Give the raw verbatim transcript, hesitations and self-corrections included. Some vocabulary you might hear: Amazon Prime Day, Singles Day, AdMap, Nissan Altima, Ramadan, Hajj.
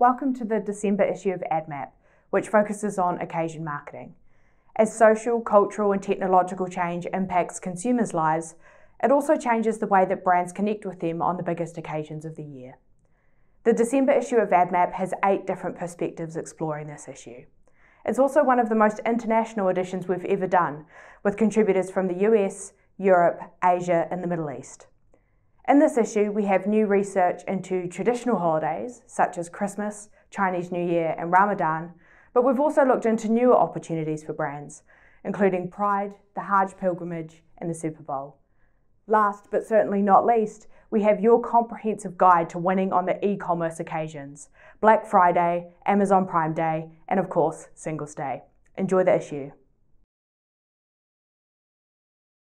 Welcome to the December issue of AdMap, which focuses on occasion marketing. As social, cultural and technological change impacts consumers' lives, it also changes the way that brands connect with them on the biggest occasions of the year. The December issue of AdMap has eight different perspectives exploring this issue. It's also one of the most international editions we've ever done, with contributors from the U S, Europe, Asia and the Middle East. In this issue, we have new research into traditional holidays, such as Christmas, Chinese New Year and Ramadan, but we've also looked into newer opportunities for brands, including Pride, the Hajj pilgrimage and the Super Bowl. Last, but certainly not least, we have your comprehensive guide to winning on the e-commerce occasions, Black Friday, Amazon Prime Day, and of course, Singles Day. Enjoy the issue.